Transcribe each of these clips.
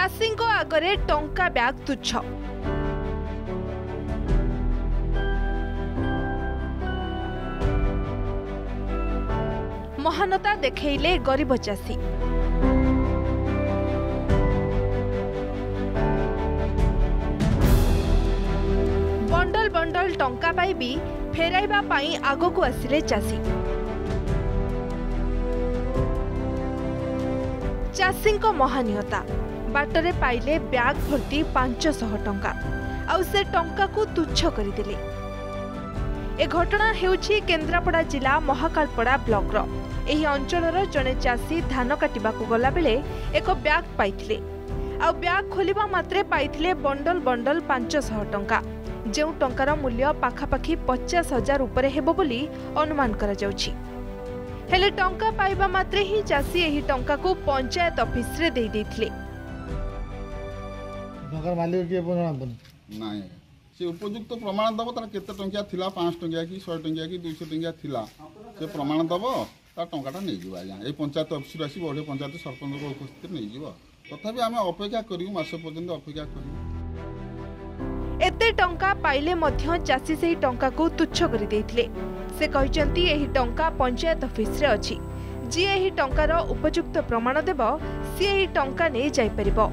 चाषी आगरे टंका ब्याग तुच्छ। महानता देखेले गरीब चाषी। बंडल बंडल टंका पाई भी फेराइबा पाई आगो को आसिले चाषी। चाषी को महानियता बाटरे पाइले ब्याग भर्ती 500 टंका आउ से टंका को तुच्छ करदेले। ए घटना हेउछि केन्द्रापड़ा जिला महाकालपड़ा ब्लॉक रो। एही अंचलर जने चाषी धान काटिबा को गला बेले एको ब्याग पाइथिले आउ ब्याग खोलिबा मात्रे पाइथिले बंडल बंडल 500 टंका, जेउ टंकार मूल्य पाखापाखी 50,000 उपरे हेबो बोली अनुमान करा जाउछि। हेले टंका पाइबा मात्रे ही चाषी एही टंका को पंचायत ऑफिस रे देई देथिले। नगर मालिक के बना नहीं से उपयुक्त प्रमाण दबो त केते टंकिया थिला 5 टंकिया की 100 टंकिया की 200 टंकिया थिला से प्रमाण दबो त टंकाटा नै जिवो। आज्ञा ए पंचायत ऑफिस रासी बडे पंचायत सरपंच को उपस्थित नै जिवो। तथापि आमे अपेक्षा करियु, मास पर्यंत अपेक्षा करियु। एते टंका पाइले मध्य चाषी सेही टंका को तुच्छ करि देथिले। से कहचंती एही टंका पंचायत ऑफिस रे अछि, जे एही टंकार उपयुक्त प्रमाण देबो से एही टंका नै जाय परिबो।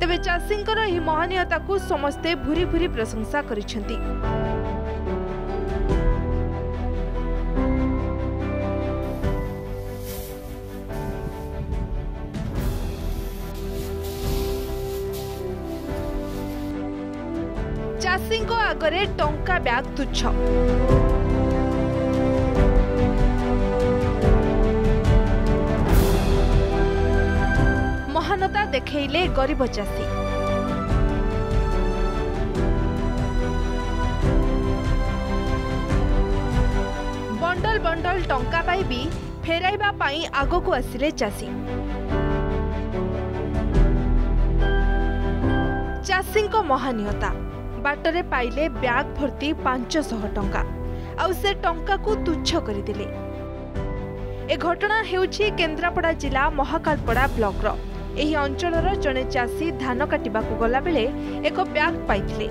तेबे चाषींकर एही महानियता को समस्ते भूरी भूरी प्रशंसा करिसेंती। चाषींको आगरे टंका ब्याग तुच्छ। महानता देखेले गरीब चाषी। बंडल बंडल टंका पाई भी फेराइबा पाई आगो को आसिले चाषी। चाषी को महानियता बाटरे पाइले ब्याग भर्ती 500 टंका आउ से टंका को तुच्छ करदेले। ए घटना हेउछि केन्द्रापड़ा जिला महाकालपड़ा ब्लॉक रो। एही अंचलर जने चाषी धान काटिबा को गला बेले एको ब्याग पाइथिले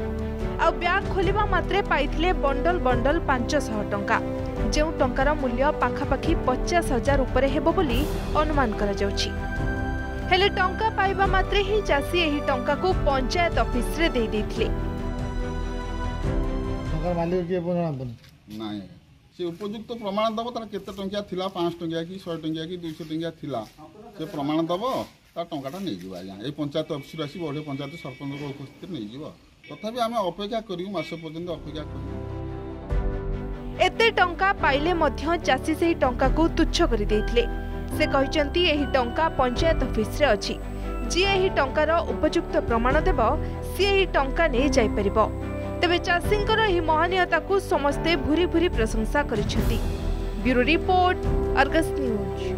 आउ ब्याग खोलिबा मात्रे पाइथिले बंडल बंडल 500 टंका, जेउ टंकार मूल्य पाखापाखी 50,000 उपरे हेबो बोली अनुमान करा जाउछि। हेले टंका पाइबा मात्रे ही चाषी एही टंका को पंचायत ऑफिस रे देई देथिले। नगर मालिक के बना नहीं से उपयुक्त प्रमाण दबो त केते टंकिया थिला 5 टंकिया की 100 टंकिया की 200 टंकिया थिला से प्रमाण दबो टंकाटा नहीं जिवो। आज्ञा ए पंचायत अफिस रासी बडे पंचायत सरपंच को उपस्थित नहीं जिवो। तथापि आमे अपेक्षा करियु, मास पर्यंत अपेक्षा करियु। एते टंका पाइले मध्य चाषी सेही टंका को तुच्छ करि देथिले। से कहचंती एही टंका पंचायत अफिस रे अछि, जे एही टंकार उपयुक्त प्रमाण देबो से एही टंका नै जाय परिबो। तेबे चाषींकर एही महानियता को समस्ते भूरी भूरी प्रशंसा करिसेंती। Bureau report, Argus news.